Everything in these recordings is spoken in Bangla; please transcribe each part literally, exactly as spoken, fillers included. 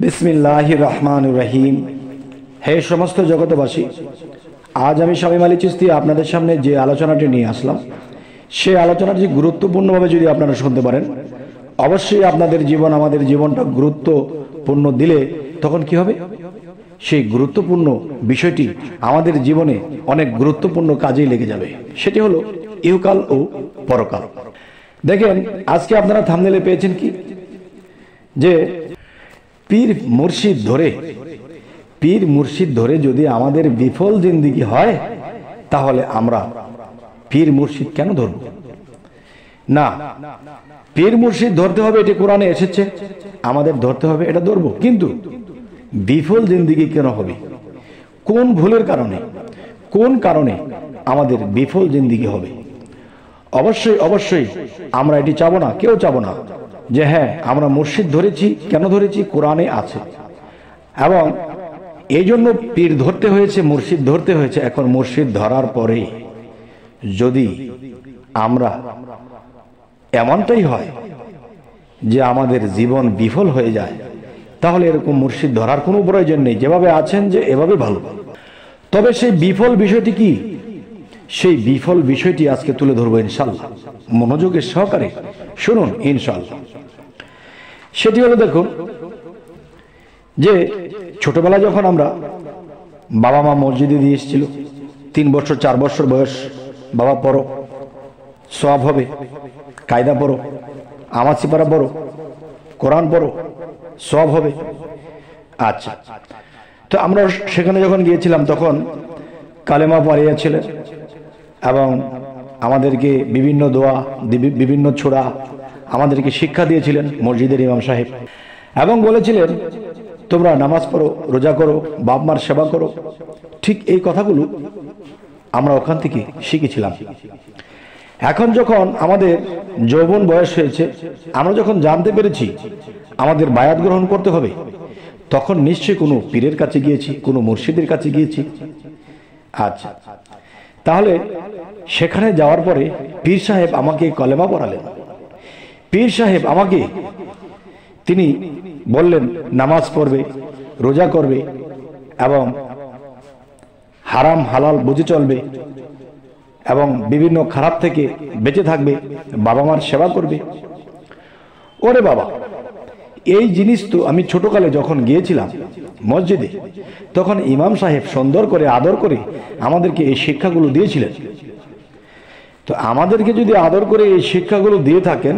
बिस्मिल्लाहिर रहमानिर रहीम। हे समस्त जगतवासी, आज आमी शामीम आली चिश्ती आपनादेर सामने जे आलोचनाटी निये आसलाम सेई आलोचनाटी गुरुत्वपूर्णभावे जोदि आपनारा शुनते पारेन अवश्यई आपनादेर जीवन आमादेर जीवनटा गुरुत्वपूर्ण दिले तखन कि होबे सेई गुरुत्वपूर्ण विषयटी आमादेर जीवने अनेक गुरुत्वपूर्ण काजेई लेगे जाबे, सेटी हलो इहकाल ओ परकाल। देखें आजके आपनारा थामनेले पेयेछेन कि जे पीर मुर्शिद धरे पीर मुर्शिद धरे जोदि आमादेर विफल जिंदगी हय ताहले आमरा पीर मुर्शिद केन धरब ना? पीर मुर्शिद धरते होबे, एटी कुराने एसेছে, आमादेर धरते होबे, एटा धरब। किन्तु विफल जिंदगी केन होबे? कोन भुलेर कारणे, कोन कारणे आमादेर विफल जिंदगी होबे? अवश्यई अवश्यई आमरा एटी चाबो ना, केउ चाबो ना যে হ্যাঁ আমরা মুর্শিদ ধরেছি। কেন ধরেছি? কোরআনে আছে এবং এই জন্য পীর ধরতে হয়েছে, মুর্শিদ ধরতে হয়েছে। এখন মুর্শিদ ধরার পরে যদি আমরা এমনটাই হয় যে আমাদের জীবন বিফল হয়ে যায়, তাহলে এরকম মুর্শিদ ধরার কোনো প্রয়োজন নেই, যেভাবে আছেন যে এভাবে ভালো। তবে সেই বিফল বিষয়টি কি, সেই বিফল বিষয়টি আজকে তুলে ধরবো ইনশাআল্লাহ, মনোযোগের সহকারে শুনুন ইনশাআল্লাহ। সেটি হলো দেখুন যে ছোটবেলা যখন আমরা বাবা মা মসজিদে দিয়ে এসেছিল, তিন বছর চার বছর বয়স, বাবা পড়ো সওয়াব হবে, কায়দা পড়ো, আমাসি পারা পড়ো, কোরআন পড়ো সওয়াব হবে। আচ্ছা, তো আমরা সেখানে যখন গিয়েছিলাম তখন কালেমা পড়িয়েছিলেন এবং আমাদেরকে বিভিন্ন দোয়া বিভিন্ন ছোরা আমাদেরকে শিক্ষা দিয়েছিলেন মসজিদের ইমাম সাহেব, এবং বলেছিলেন তোমরা নামাজ পড়ো, রোজা করো, বাপ মার সেবা করো। ঠিক এই কথাগুলো আমরা ওখান থেকে শিখেছিলাম। এখন যখন আমাদের যৌবন বয়স হয়েছে, আমরা যখন জানতে পেরেছি আমাদের বায়াত গ্রহণ করতে হবে, তখন নিশ্চয়ই কোনো পীরের কাছে গিয়েছি, কোনো মুর্শিদের কাছে গিয়েছি। আচ্ছা, তাহলে সেখানে যাওয়ার পরে পীর সাহেব আমাকে কলেমা পড়ালেন। পীর সাহেব আমাকে তিনি বললেন নামাজ পড়বে, রোজা করবে এবং হারাম হালাল বুঝে চলবে এবং বিভিন্ন খারাপ থেকে বেঁচে থাকবে, বাবা মার সেবা করবে। ওরে বাবা, এই জিনিস তো আমি ছোটকালে যখন গিয়েছিলাম মসজিদে, তখন ইমাম সাহেব সুন্দর করে আদর করে আমাদেরকে এই শিক্ষাগুলো দিয়েছিলেন। তো আমাদেরকে যদি আদর করে এই শিক্ষাগুলো দিয়ে থাকেন,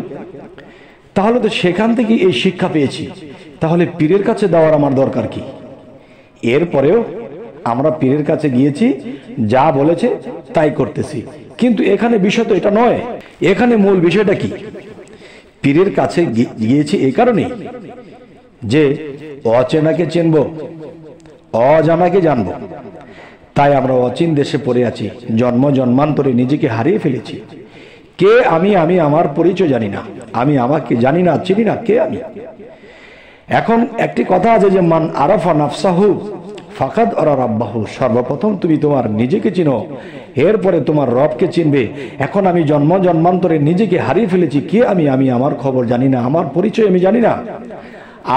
তাহলে তো সেখান থেকে এই শিক্ষা পেয়েছি, তাহলে পীরের কাছে দেওয়ার আমার দরকার কি? এরপরেও আমরা পীরের কাছে গিয়েছি, যা বলেছে তাই করতেছি। কিন্তু এখানে বিষয় তো এটা নয়, এখানে মূল বিষয়টা কি? পীরের কাছে গিয়েছি এই কারণে যে অচেনাকে চিনব, অজানাকে জানব। তাই আমরা অচিন দেশে পড়ে আছি, জন্ম জন্মান্তরে নিজেকে হারিয়ে ফেলেছি। কে আমি? আমি আমার পরিচয় জানি না, আমি আমাকে জানি না, চিনি না কে আমি। এখন একটি কথা আছে যে মান আরাফা নাফসাহু ফাকাদ আরা রাব্বাহু, সর্বপ্রথম তুমি তোমার নিজেকে চিনো, এরপরে তোমার রবকে চিনবে। এখন আমি জন্ম জন্মান্তরে নিজেকে হারিয়ে ফেলেছি, কে আমি? আমি আমার খবর জানি না, আমার পরিচয় আমি জানি না।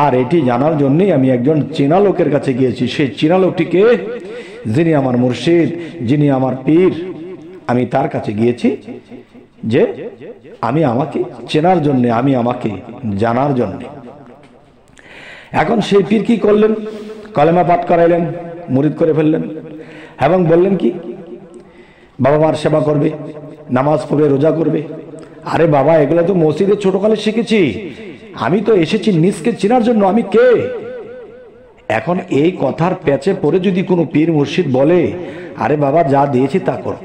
আর এটি জানার জন্যই আমি একজন চীনা লোকের কাছে গিয়েছি। সেই চীনা লোকটিকে, যিনি আমার মুর্শিদ, যিনি আমার পীর, আমি তার কাছে গিয়েছি যে আমি আমাকে চেনার জন্য, আমি আমাকে জানার জন্য। এখন সেই পীর কি করলেন? কলেমা পাঠ করাইলেন, মুরিদ করে ফেললেন এবং বললেন কি বাবা মার সেবা করবে, নামাজ পড়বে, রোজা করবে। আরে বাবা, এগুলো তো মসজিদে ছোটকালে শিখেছি, আমি তো এসেছি নিজকে চেনার জন্য, আমি কে? এখন এই কথার প্যাচে পড়ে যদি কোনো পীর মুর্শিদ বলে আরে বাবা যা দিয়েছি তা কর,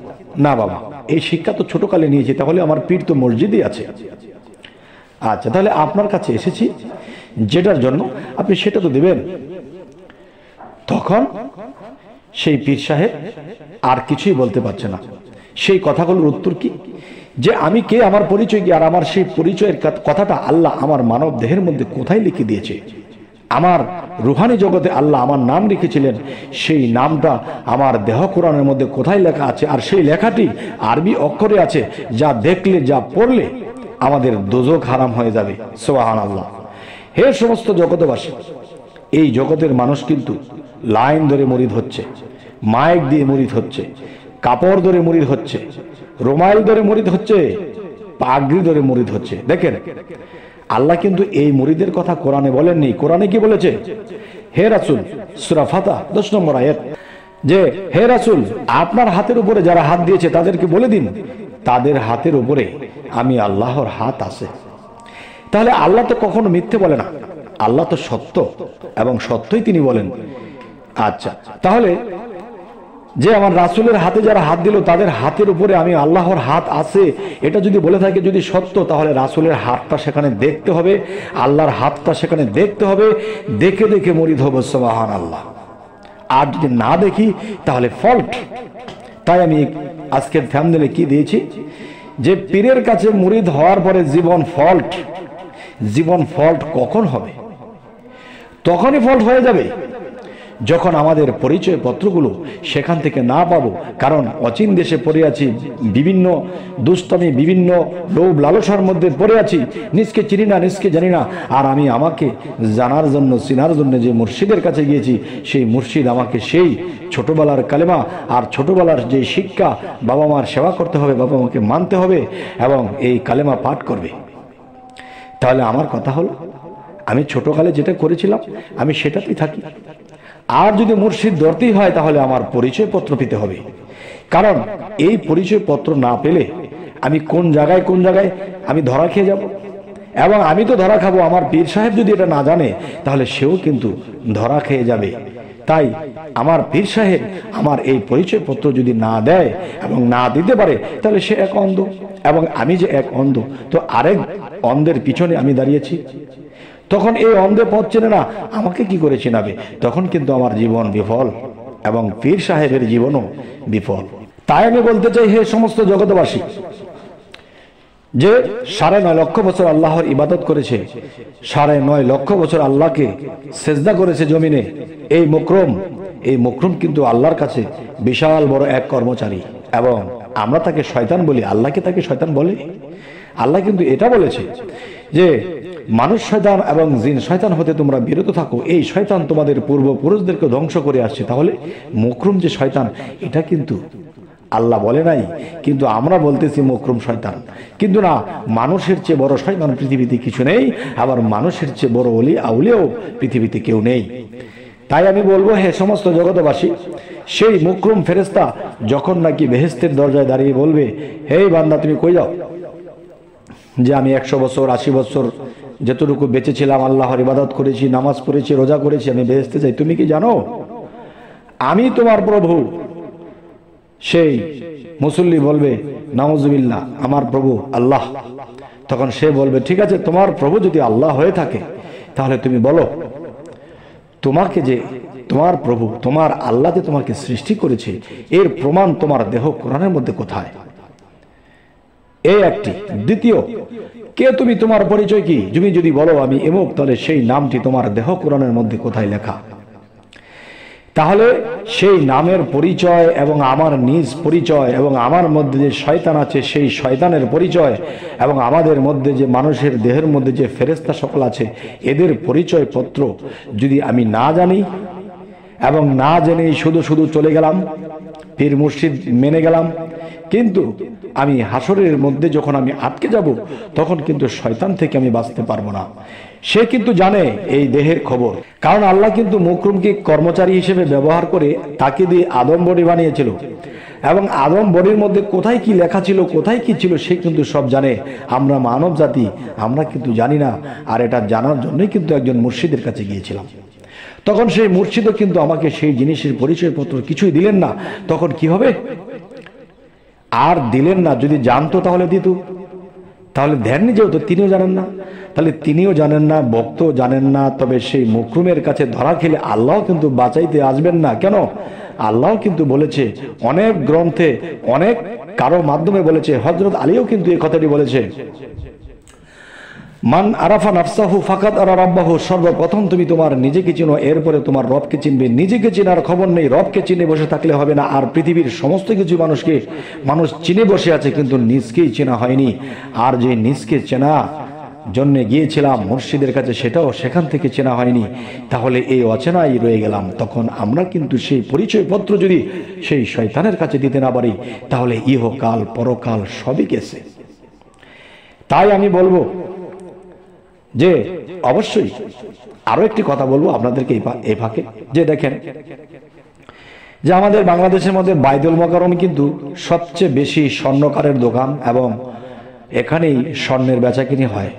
না বাবা এই শিক্ষা তো ছোটকালে নিয়েছি, তাহলে আমার পীর তো মসজিদই আছে। আচ্ছা, তাহলে আপনার কাছে এসেছি যেটার জন্য আপনি সেটা তো দেবেন। তখন সেই পীর সাহেব আর কিছুই বলতে পারছে না। সেই কথাগুলোর উত্তর কি? যে আমি কে, আমার পরিচয় কি? আর আমার সেই পরিচয়ের কথাটা আল্লাহ আমার মানব দেহের মধ্যে কোথায় লিখে দিয়েছে? আমার রুহানি জগতে আল্লাহ আমার নাম লিখেছিলেন, সেই নামটা আমার দেহ কোরআনের মধ্যে কোথায় লেখা আছে? আর সেই লেখাটি আরবি অক্ষরে আছে, যা দেখলে যা পড়লে আমাদের দোজখ হারাম হয়ে যাবে। সুবহানাল্লাহ। হে সমস্ত জগতবাসী, এই জগতের মানুষ কিন্তু লাইন ধরে মুরিদ হচ্ছে, মাইক দিয়ে মুরিদ হচ্ছে, কাপড় ধরে মুরিদ হচ্ছে, রুমাল ধরে মুরিদ হচ্ছে, পাগড়ি ধরে মুরিদ হচ্ছে। দেখেন আল্লাহ কিন্তু এই মুরিদের কথা কোরআনে বলেননি। কোরআনে কি বলেছে? হে রাসূল, সূরা ফাতিহা দশ নম্বর আয়াত, যে হে রাসূল আপনার হাতের উপরে যারা হাত দিয়েছে তাদেরকে বলে দিন তাদের হাতের উপরে আমি আল্লাহর হাত আছে। তাহলে আল্লাহ তো কখনো মিথ্যে বলে না, আল্লাহ তো সত্য এবং সত্যই তিনি বলেন। আচ্ছা, তাহলে যে আমার রাসূলের হাতে যারা হাত দিল তাদের হাতের উপরে আমি আল্লাহর হাত আছে, এটা যদি বলে থাকে, যদি সত্য, তাহলে রাসূলের হাতটা সেখানে দেখতে হবে, আল্লাহর হাতটা সেখানে দেখতে হবে, দেখে দেখে মুরিদ হব। সুবহানাল্লাহ। আর যদি না দেখি তাহলে ফল্ট। তাই আমি আজকের থাম্বনেলে কি দিয়েছি, যে পীরের কাছে মুরিদ হওয়ার পরে জীবন ফল্ট। জীবন ফল্ট কখন হবে? তখনই ফল্ট হয়ে যাবে যখন আমাদের পরিচয় পত্রগুলো সেখান থেকে না পাবো। কারণ অচিন দেশে পড়ে আছি, বিভিন্ন দুষ্টামি, বিভিন্ন লোভ লালসার মধ্যে পড়ে আছি, নিজকে চিনি না, নিজকে জানি না। আর আমি আমাকে জানার জন্য, চিনার জন্য যে মুর্শিদের কাছে গিয়েছি, সেই মুর্শিদ আমাকে সেই ছোটোবেলার কালেমা আর ছোটোবেলার যে শিক্ষা, বাবা মার সেবা করতে হবে, বাবা মাকে মানতে হবে এবং এই কালেমা পাঠ করবে। তাহলে আমার কথা হলো, আমি ছোটোকালে যেটা করেছিলাম আমি সেটাতেই থাকি। আর যদি মুর্শিদ ধরতেই হয় তাহলে আমার পরিচয়পত্র পেতে হবে। কারণ এই পরিচয়পত্র না পেলে আমি কোন জায়গায় কোন জায়গায় আমি ধরা খেয়ে যাব, এবং আমি তো ধরা খাবো। আমার পীর সাহেব যদি এটা না জানে তাহলে সেও কিন্তু ধরা খেয়ে যাবে। তাই আমার পীর সাহেব আমার এই পরিচয়পত্র যদি না দেয় এবং না দিতে পারে, তাহলে সে এক অন্ধ এবং আমি যে এক অন্ধ, তো আরেক অন্ধের পিছনে আমি দাঁড়িয়েছি। তখন এই অন্ধে পথ চেনে না, আমাকে কি করে চেনাবে? তখন কিন্তু আমার জীবন বিফল এবং পীর সাহেবের জীবনও বিফল। তাই আমি বলতে চাই হে সমস্ত জগৎবাসী, যে সাড়ে নয় লক্ষ বছর আল্লাহর ইবাদত করেছে, সাড়ে নয় লক্ষ বছর আল্লাহকে সেজদা করেছে জমিনে, এই মুকরম, এই মুকরম কিন্তু আল্লাহর কাছে বিশাল বড় এক কর্মচারী। এবং আমরা তাকে শয়তান বলি, আল্লাহকে তাকে শয়তান বলে। আল্লাহ কিন্তু এটা বলেছে যে মানুষ শয়তান এবং জিন শয়তান হতে তোমরা বিরত থাকো, এই শয়তান তোমাদের পূর্বপুরুষদেরকে ধ্বংস করে আসছে। তাহলে মুকরুম যে শয়তান, এটা কিন্তু আল্লাহ বলে নাই, কিন্তু আমরা বলতেছি মুকরুম শয়তান। কিন্তু না, মানুষের চেয়ে বড় শয়তান পৃথিবীতে কিছু নেই, আবার মানুষের চেয়ে বড় অলি আউলিয়াও পৃথিবীতে কেউ নেই। তাই আমি বলবো হে সমস্ত জগৎবাসী, সেই মুকরুম ফেরেশতা যখন নাকি বেহেশতের দরজায় দাঁড়িয়ে বলবে, হে বান্দা তুমি কই যাও, যে আমি একশো বছর আশি বছর যতটুকু বেঁচেছিলাম আল্লাহর ইবাদত করেছি, নামাজ পড়েছি, রোজা করেছি, আমি বেহেশতে চাই, তুমি কি জানো আমি তোমার প্রভু? সেই মুসল্লি বলবে নাউজুবিল্লাহ, আমার প্রভু আল্লাহ। তখন সে বলবে, ঠিক আছে, তোমার প্রভু যদি আল্লাহ হয়ে থাকে তাহলে তুমি বলো তোমাকে যে তোমার প্রভু, তোমার আল্লাহ যে তোমাকে সৃষ্টি করেছে, এর প্রমাণ তোমার দেহ কোরআনের মধ্যে কোথায়? এই একটি। দ্বিতীয়, কে তুমি, তোমার পরিচয় কি? তুমি যদি বলো আমি এমক, তাহলে সেই নামটি তোমার দেহ কোরআনের মধ্যে কোথায় লেখা? তাহলে সেই নামের পরিচয় এবং আমার নিজ পরিচয় এবং আমার মধ্যে যে শয়তান আছে সেই শয়তানের পরিচয় এবং আমাদের মধ্যে যে মানুষের দেহের মধ্যে যে ফেরেশতা সকল আছে এদের পরিচয় পত্র যদি আমি না জানি এবং না জেনেই শুধু শুধু চলে গেলাম, পীর মুর্শিদ মেনে গেলাম, কিন্তু আমি হাসরের মধ্যে যখন আমি আটকে যাব তখন কিন্তু শয়তান থেকে আমি বাঁচতে পারবো না। সে কিন্তু জানে এই দেহের খবর, কারণ আল্লাহ কিন্তু মুকরুমকে কর্মচারী হিসেবে ব্যবহার করে তাকে দিয়ে আদম বডি বানিয়েছিল, এবং আদম বডির মধ্যে কোথায় কি লেখা ছিল, কোথায় কি ছিল, সে কিন্তু সব জানে। আমরা মানব জাতি, আমরা কিন্তু জানি না, আর এটা জানার জন্যই কিন্তু একজন মুর্শিদের কাছে গিয়েছিলাম। তখন সেই মুর্শিদও কিন্তু আমাকে সেই জিনিসের পরিচয়পত্র কিছুই দিলেন না। তখন কি হবে? আর দিলেন না। যদি জানতো তাহলে দিত, তাহলে ধ্যান যেহেতু তিনিও জানেন না, তাহলে তিনিও জানেন না, বক্তও জানেন না। তবে সেই মুকরুমের কাছে ধরা খেলে আল্লাহ কিন্তু বাঁচাইতে আসবেন না। কেন? আল্লাহ কিন্তু বলেছে অনেক গ্রন্থে, অনেক কারো মাধ্যমে বলেছে, হযরত আলীও কিন্তু এই কথাটি বলেছে, মান আরাফা নাফসাহু ফাকাদ আরা রাব্বাহু। সর্বপ্রথম তুমি তোমার নিজেকে চিনো, এরপরে তোমার রবকে চিনবে। নিজেকে চিনার খবর নেই, রবকে চিনে বসে থাকলে হবে না। আর পৃথিবীর সমস্ত কিছু মানুষকে মানুষ চিনে বসে আছে, কিন্তু নিজকেই চেনা হয়নি। আর যে নিজকে চেনা জন্য গিয়েছিলাম মুর্শিদের কাছে, সেটাও সেখান থেকে চেনা হয়নি, তাহলে এই অচেনাই রয়ে গেলাম। তখন আমরা কিন্তু সেই পরিচয়পত্র যদি সেই শয়তানের কাছে দিতে না পারি তাহলে ইহকাল পরকাল সবই গেছে। তাই আমি বলবো যে অবশ্যই আরো একটি কথা বলবো আপনাদেরকে এই ফাঁকে, যে দেখেন যে আমাদের বাংলাদেশের মধ্যে বাইতুল মোকাররম কিন্তু সবচেয়ে বেশি স্বর্ণকারের দোকান এবং এখানেই স্বর্ণের বেচাকিনি হয়।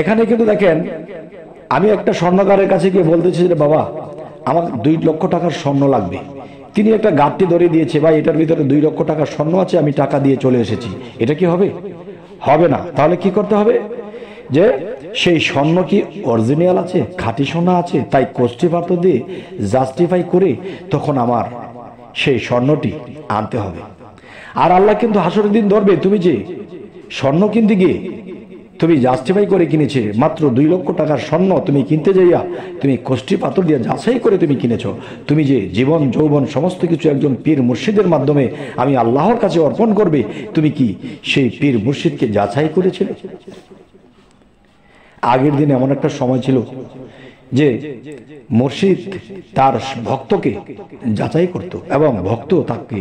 এখানে কিন্তু দেখেন আমি একটা স্বর্ণকারের কাছে গিয়ে বলতেছি যে বাবা আমার দুই লক্ষ টাকার স্বর্ণ লাগবে, তিনি একটা গাঁটটি ধরে দিয়েছে, ভাই এটার ভিতরে দুই লক্ষ টাকার স্বর্ণ আছে, আমি টাকা দিয়ে চলে এসেছি, এটা কি হবে? হবে না। তাহলে কি করতে হবে যে সেই স্বর্ণ কি অরিজিনাল আছে, খাঁটি সোনা আছে, তাই কোষ্ঠী পাত্র দিয়ে জাস্টিফাই করে তখন আমার সেই স্বর্ণটি আনতে হবে। আর আল্লাহ কিন্তু হাসরের দিন ধরবে, তুমি যে স্বর্ণ কিনতে গিয়ে তুমি জাস্টিফাই করে কিনেছে মাত্র দুই লক্ষ টাকার স্বর্ণ, তুমি কিনতে যাইয়া তুমি কোষ্ঠী পাথর দিয়ে যাচাই করে তুমি কিনেছ, তুমি যে জীবন যৌবন সমস্ত কিছু একজন পীর মুর্শিদের মাধ্যমে আমি আল্লাহর কাছে অর্পণ করবে, তুমি কি সেই পীর মুর্শিদকে যাচাই করেছিলে? আগের দিন এমন একটা সময় ছিল যে মুর্শিদ তার ভক্তকে যাচাই করত এবং ভক্ত তাকে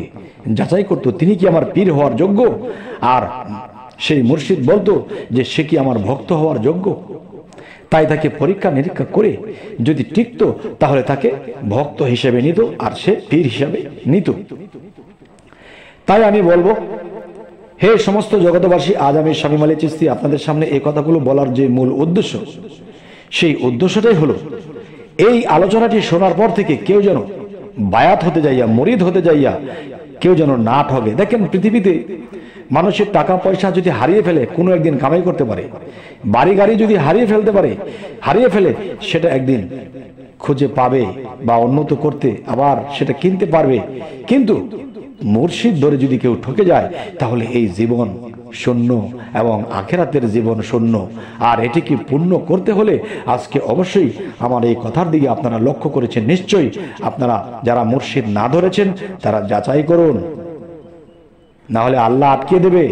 যাচাই করত, তিনি কি আমার পীর হওয়ার যোগ্য, আর সেই মুর্শিদ বলতো যে সে কি আমার ভক্ত হওয়ার যোগ্য, তাই তাকে পরীক্ষা নিরীক্ষা করে যদি টিকত তাহলে তাকে ভক্ত হিসেবে নিত আর সে পীর হিসেবে নিত। তাই আমি বলবো হে সমস্ত জগতবাসী, আজ আমি শামীম আলী চিশতি আপনাদের সামনে এই কথাগুলো বলার যে মূল উদ্দেশ্য সেই উদ্দেশ্যটাই হলো এই আলোচনাটি শোনার পর থেকে কেউ যেন বায়াত হতে যাইয়া মুরিদ হতে যাইয়া কেউ যেন না ঠকে। দেখেন পৃথিবীতে মানুষের টাকা পয়সা যদি হারিয়ে ফেলে কোনো একদিন কামাই করতে পারে, বাড়ি গাড়ি যদি হারিয়ে ফেলতে পারে হারিয়ে ফেলে সেটা একদিন খুঁজে পাবে বা উন্নত করতে আবার সেটা কিনতে পারবে, কিন্তু মুর্শিদ ধরে যদি কেউ ঠকে যায় তাহলে এই জীবন শূন্য এবং আখেরাতের জীবন শূন্য। আর এটিকে পূর্ণ করতে হলে আজকে অবশ্যই আমার এই কথার দিকে আপনারা লক্ষ্য করেছেন, নিশ্চয়ই আপনারা যারা মুর্শিদ না ধরেছেন তারা যাচাই করুন, না হলে আল্লাহ আটকে দেবে।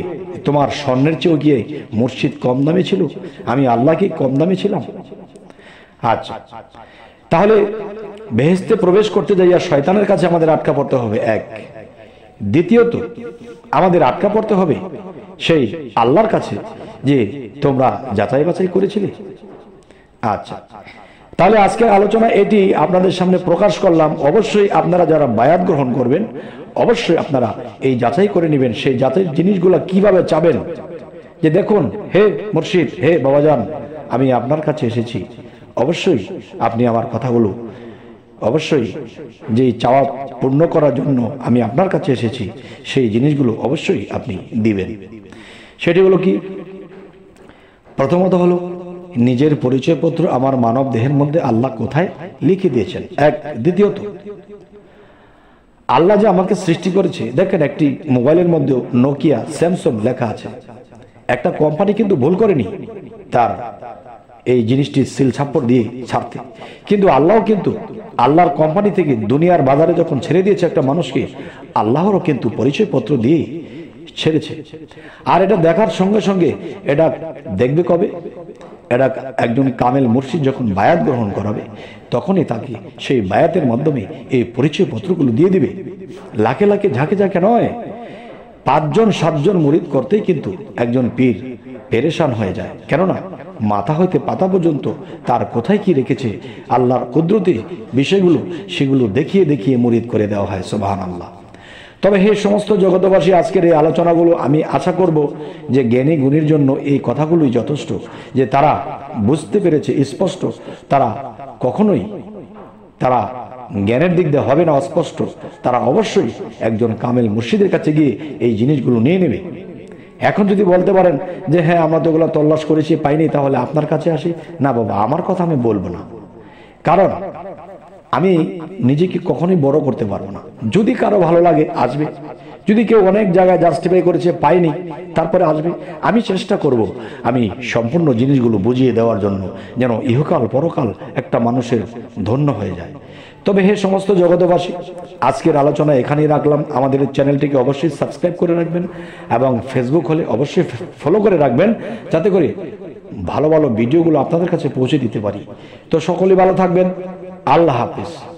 তোমার স্বর্ণের চেয়েও গিয়ে মুর্শিদ কম দামে ছিল, আমি আল্লাহ কি কম দামে ছিলাম? আচ্ছা, তাহলে বেহেশতে প্রবেশ করতে যাইয়া শয়তানের কাছে আমাদের আটকা পড়তে হবে এক, দ্বিতীয়ত আমাদের আটকা পড়তে হবে সেই আল্লাহর কাছে যে তোমরা যাচাই বাছাই করেছিলে। আচ্ছা, তাহলে আজকের আলোচনা এটি আপনাদের সামনে প্রকাশ করলাম। অবশ্যই আপনারা যারা বায়াত গ্রহণ করবেন অবশ্যই আপনারা এই যাচাই করে নেবেন, সেই যাচাই জিনিসগুলো কিভাবে চাবেন, যে দেখুন হে মুর্শিদ, হে বাবাজান আমি আপনার কাছে এসেছি, অবশ্যই আপনি আমার কথাগুলো অবশ্যই যেই চাওয়া পূর্ণ করার জন্য আমি আপনার কাছে এসেছি সেই জিনিসগুলো অবশ্যই আপনি দিবেন। সেটি হলো কি? প্রথমত হলো নিজের পরিচয়পত্র আমার মানব দেহের মধ্যে আল্লাহ কোথায় লিখে দিয়েছেন এক, দ্বিতীয়ত আল্লাহ যে আমাকে সৃষ্টি করেছে, দেখেন একটি মোবাইলের মধ্যেও নোকিয়া স্যামসং লেখা আছে, একটা কোম্পানি কিন্তু ভুল করেনি তার এই জিনিসটি সিল ছাপ্পড় দিয়ে ছাড়তে, কিন্তু আল্লাহ কিন্তু আল্লাহর কোম্পানি থেকে দুনিয়ার বাজারে যখন ছেড়ে দিয়েছে একটা মানুষকে আল্লাহরও কিন্তু পরিচয়পত্র দিয়ে ছেড়েছে। আর এটা দেখার সঙ্গে সঙ্গে এটা দেখবে কবে? এটা একজন কামেল মুর্শিদ যখন বায়াত গ্রহণ করাবে তখনই তাকে সেই বায়াতের মাধ্যমে এই পরিচয়পত্রগুলো দিয়ে দিবে। লাখে লাখে ঝাঁকে ঝাঁকে নয়, পাঁচজন সাতজন মুরিদ করতেই কিন্তু একজন পীর পেরেশান হয়ে যায়, কেননা মাথা হইতে পাতা পর্যন্ত তার কোথায় কি রেখেছে আল্লাহর কুদরতি বিষয়গুলো সেগুলো দেখিয়ে দেখিয়ে মুরিদ করে দেওয়া হয়। সুবহানাল্লাহ। তবে হে সমস্ত জগতবাসী, আজকের এই আলোচনাগুলো আমি আশা করব যে জ্ঞানী গুণীর জন্য এই কথাগুলোই যথেষ্ট, যে তারা বুঝতে পেরেছে স্পষ্ট, তারা কখনোই তারা জ্ঞানের দিক দিয়ে হবে না অস্পষ্ট, তারা অবশ্যই একজন কামেল মুর্শিদের কাছে গিয়ে এই জিনিসগুলো নিয়ে নেবে। এখন যদি বলতে পারেন যে হ্যাঁ আমরা তো ওগুলো তল্লাশ করেছি পাইনি তাহলে আপনার কাছে আসি, না বাবা আমার কথা আমি বলবো না, কারণ আমি নিজেকে কখনোই বড় করতে পারবো না। যদি কারো ভালো লাগে আসবে, যদি কেউ অনেক জায়গায় জাস্টিফাই করেছে পাইনি তারপরে আসবে, আমি চেষ্টা করব আমি সম্পূর্ণ জিনিসগুলো বুঝিয়ে দেওয়ার জন্য, যেন ইহকাল পরকাল একটা মানুষের ধন্য হয়ে যায়। তবে হে সমস্ত জগতবাসী, আজকের আলোচনা এখানেই রাখলাম। আমাদের চ্যানেলটিকে অবশ্যই সাবস্ক্রাইব করে রাখবেন এবং ফেসবুক হলে অবশ্যই ফলো করে রাখবেন, যাতে করে ভালো ভালো ভিডিওগুলো আপনাদের কাছে পৌঁছে দিতে পারি। তো সকলেই ভালো থাকবেন, আল্লাহ হাফেজ।